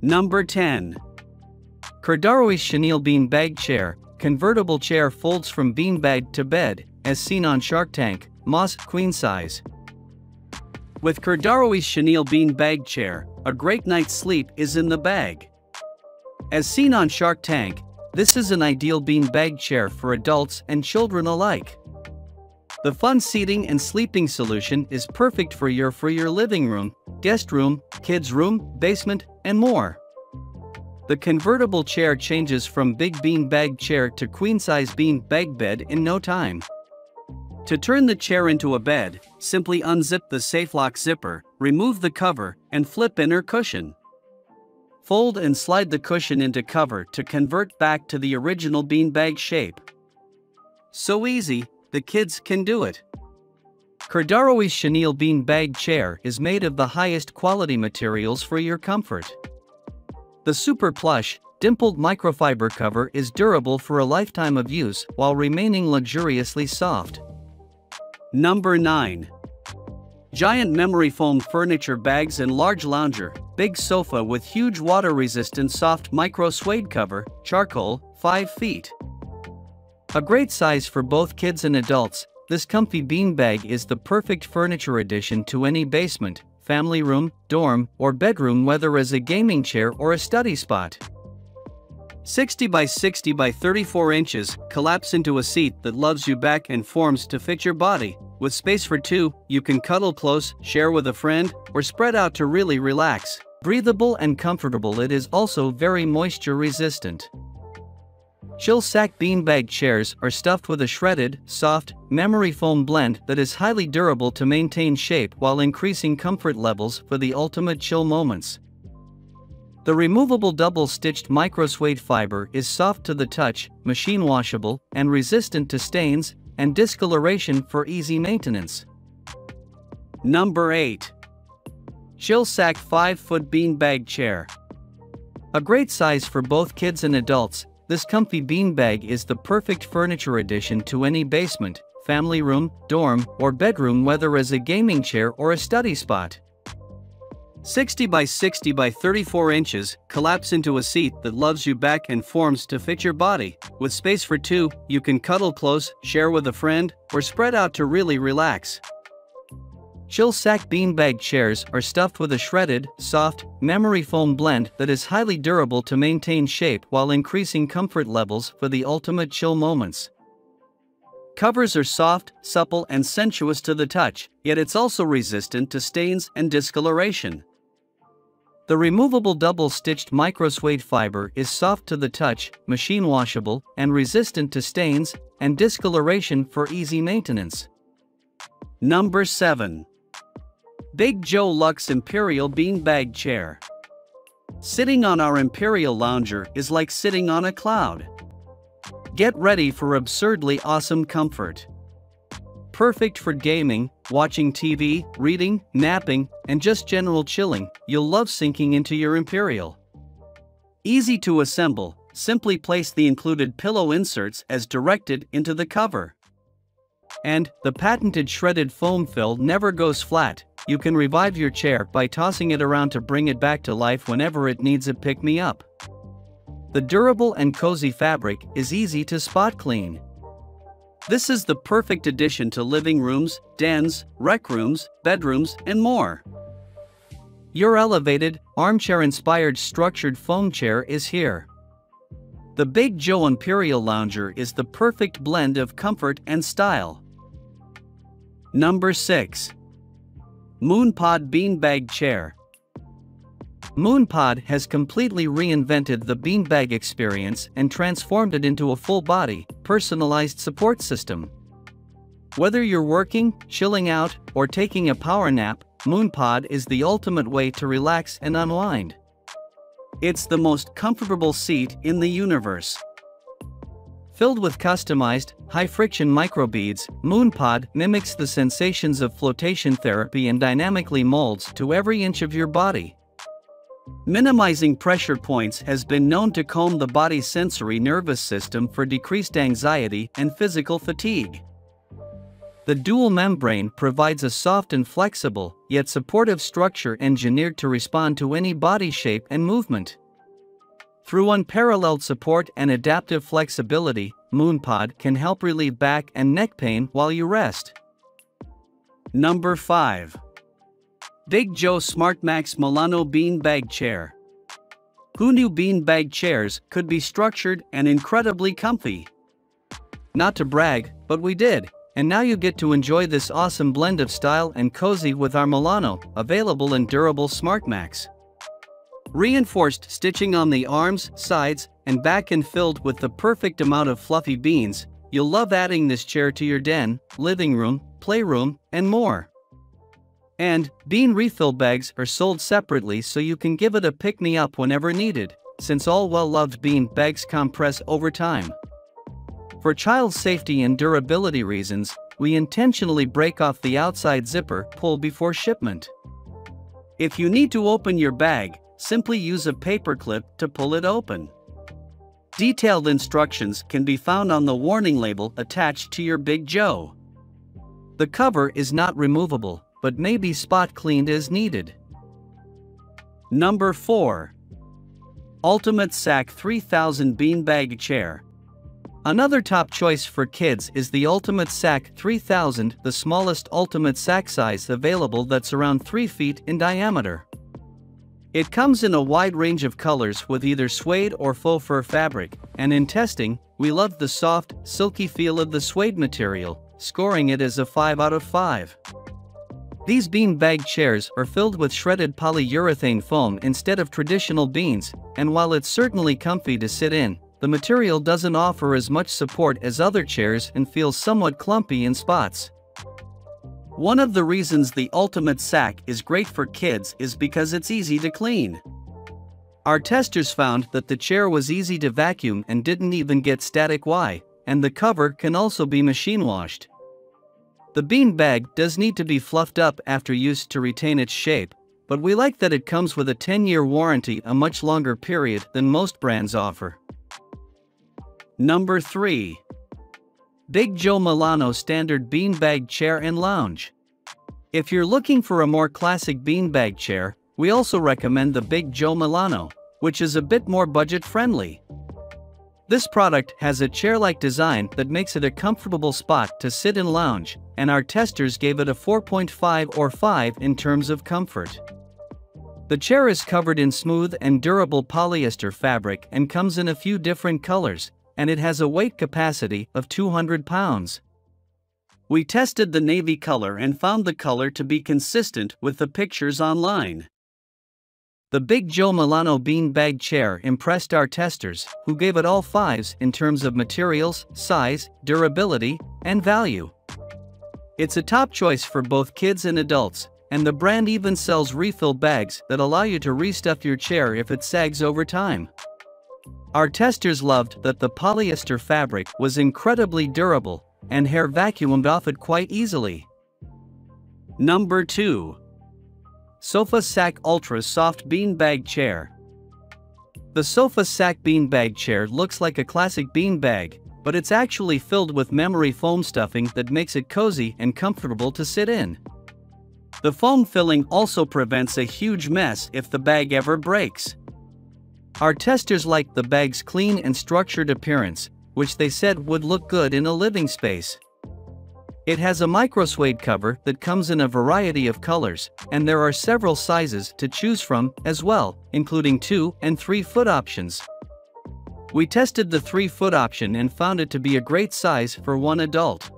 Number 10. Cordaroy's Chenille Beanbag Chair. Convertible chair folds from beanbag to bed, as seen on Shark Tank, Moss, queen size. With Cordaroy's Chenille Beanbag Chair, a great night's sleep is in the bag. As seen on Shark Tank, this is an ideal beanbag chair for adults and children alike. The fun seating and sleeping solution is perfect for your living room, guest room, kids room, basement, and more. The convertible chair changes from big beanbag chair to queen-size beanbag bed in no time. To turn the chair into a bed, simply unzip the safe-lock zipper, remove the cover, and flip inner cushion. Fold and slide the cushion into cover to convert back to the original beanbag shape. So easy, the kids can do it. Cordaroy's Chenille Beanbag Chair is made of the highest quality materials for your comfort. The super plush, dimpled microfiber cover is durable for a lifetime of use while remaining luxuriously soft. Number 9. Giant memory foam furniture bags and large lounger, big sofa with huge water-resistant soft micro suede cover, charcoal, 5 feet. A great size for both kids and adults, this comfy beanbag is the perfect furniture addition to any basement, family room, dorm, or bedroom, whether as a gaming chair or a study spot. 60 by 60 by 34 inches, collapse into a seat that loves you back and forms to fit your body. With space for two, you can cuddle close, share with a friend, or spread out to really relax. Breathable and comfortable, it is also very moisture resistant. Chill Sack beanbag chairs are stuffed with a shredded, soft, memory foam blend that is highly durable to maintain shape while increasing comfort levels for the ultimate chill moments. The removable double-stitched microsuede fiber is soft to the touch, machine washable, and resistant to stains and discoloration for easy maintenance. Number 8. Chill Sack 5-foot beanbag chair. A great size for both kids and adults, this comfy beanbag is the perfect furniture addition to any basement, family room, dorm, or bedroom, whether as a gaming chair or a study spot. 60 by 60 by 34 inches, collapse into a seat that loves you back and forms to fit your body. With space for two, you can cuddle close, share with a friend, or spread out to really relax. Chill Sack beanbag chairs are stuffed with a shredded, soft, memory foam blend that is highly durable to maintain shape while increasing comfort levels for the ultimate chill moments. Covers are soft, supple, and sensuous to the touch, yet it's also resistant to stains and discoloration. The removable double-stitched microsuede fiber is soft to the touch, machine washable, and resistant to stains and discoloration for easy maintenance. Number 7. Big Joe Luxe Imperial Beanbag Chair. Sitting on our Imperial Lounger is like sitting on a cloud. Get ready for absurdly awesome comfort. Perfect for gaming, watching TV, reading, napping, and just general chilling, you'll love sinking into your Imperial. Easy to assemble, simply place the included pillow inserts as directed into the cover. And, the patented shredded foam fill never goes flat, you can revive your chair by tossing it around to bring it back to life whenever it needs a pick-me-up. The durable and cozy fabric is easy to spot clean. This is the perfect addition to living rooms, dens, rec rooms, bedrooms, and more. Your elevated, armchair-inspired structured foam chair is here. The Big Joe Imperial Lounger is the perfect blend of comfort and style. Number 6. Moonpod Beanbag Chair. Moonpod has completely reinvented the beanbag experience and transformed it into a full-body, personalized support system. Whether you're working, chilling out, or taking a power nap, Moonpod is the ultimate way to relax and unwind. It's the most comfortable seat in the universe. Filled with customized, high-friction microbeads, Moonpod mimics the sensations of flotation therapy and dynamically molds to every inch of your body. Minimizing pressure points has been known to calm the body's sensory nervous system for decreased anxiety and physical fatigue. The dual membrane provides a soft and flexible, yet supportive structure engineered to respond to any body shape and movement. Through unparalleled support and adaptive flexibility, Moonpod can help relieve back and neck pain while you rest. Number 5. Big Joe SmartMax Milano Beanbag Chair. Who knew beanbag chairs could be structured and incredibly comfy? Not to brag, but we did. And now you get to enjoy this awesome blend of style and cozy with our Milano, available in durable SmartMax. Reinforced stitching on the arms, sides, and back and filled with the perfect amount of fluffy beans, you'll love adding this chair to your den, living room, playroom, and more. And, bean refill bags are sold separately so you can give it a pick-me-up whenever needed, since all well-loved bean bags compress over time. For child safety and durability reasons, we intentionally break off the outside zipper pull before shipment. If you need to open your bag, simply use a paper clip to pull it open. Detailed instructions can be found on the warning label attached to your Big Joe. The cover is not removable, but may be spot cleaned as needed. Number 4. Ultimate Sack 3000 Beanbag Chair. Another top choice for kids is the Ultimate Sack 3000, the smallest Ultimate Sack size available that's around 3 feet in diameter. It comes in a wide range of colors with either suede or faux fur fabric, and in testing, we loved the soft, silky feel of the suede material, scoring it as a 5 out of 5. These beanbag chairs are filled with shredded polyurethane foam instead of traditional beans, and while it's certainly comfy to sit in, the material doesn't offer as much support as other chairs and feels somewhat clumpy in spots. One of the reasons the Ultimate Sack is great for kids is because it's easy to clean. Our testers found that the chair was easy to vacuum and didn't even get static Y, and the cover can also be machine washed. The beanbag does need to be fluffed up after use to retain its shape, but we like that it comes with a 10-year warranty, a much longer period than most brands offer. Number 3. Big Joe Milano Standard Beanbag Chair and Lounge. If you're looking for a more classic beanbag chair, we also recommend the Big Joe Milano, which is a bit more budget-friendly. This product has a chair-like design that makes it a comfortable spot to sit and lounge, and our testers gave it a 4.5 or 5 in terms of comfort. The chair is covered in smooth and durable polyester fabric and comes in a few different colors, and it has a weight capacity of 200 pounds. We tested the navy color and found the color to be consistent with the pictures online. The Big Joe Milano beanbag chair impressed our testers, who gave it all 5s in terms of materials, size, durability, and value. It's a top choice for both kids and adults, and the brand even sells refill bags that allow you to restuff your chair if it sags over time. Our testers loved that the polyester fabric was incredibly durable, and hair vacuumed off it quite easily. Number 2. Sofa Sack Ultra Soft Beanbag Chair. The Sofa Sack beanbag chair looks like a classic beanbag, but it's actually filled with memory foam stuffing that makes it cozy and comfortable to sit in. The foam filling also prevents a huge mess if the bag ever breaks. Our testers liked the bag's clean and structured appearance, which they said would look good in a living space. It has a micro suede cover that comes in a variety of colors, and there are several sizes to choose from as well, including 2 and 3-foot options. We tested the 3-foot option and found it to be a great size for one adult.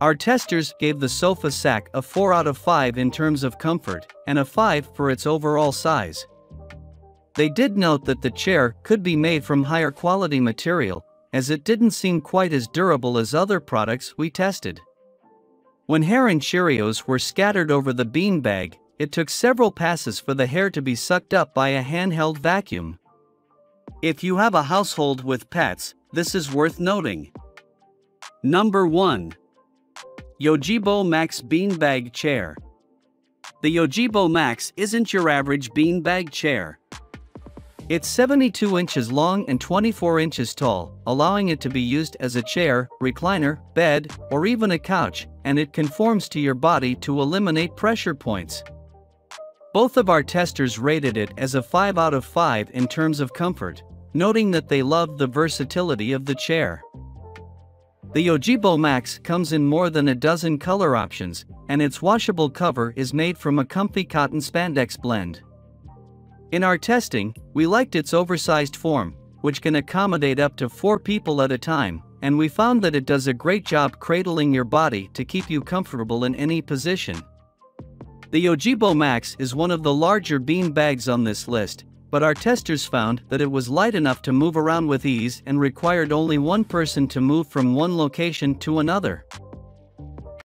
Our testers gave the Sofa Sack a 4 out of 5 in terms of comfort, and a 5 for its overall size. They did note that the chair could be made from higher quality material, as it didn't seem quite as durable as other products we tested. When hair and Cheerios were scattered over the beanbag, it took several passes for the hair to be sucked up by a handheld vacuum. If you have a household with pets, this is worth noting. Number 1. Yogibo Max Beanbag Chair. The Yogibo Max isn't your average beanbag chair. It's 72 inches long and 24 inches tall, allowing it to be used as a chair, recliner, bed, or even a couch, and it conforms to your body to eliminate pressure points. Both of our testers rated it as a 5 out of 5 in terms of comfort, noting that they loved the versatility of the chair. The Yogibo Max comes in more than a dozen color options, and its washable cover is made from a comfy cotton spandex blend. In our testing, we liked its oversized form, which can accommodate up to 4 people at a time, and we found that it does a great job cradling your body to keep you comfortable in any position. The Yogibo Max is one of the larger bean bags on this list, but our testers found that it was light enough to move around with ease and required only one person to move from one location to another.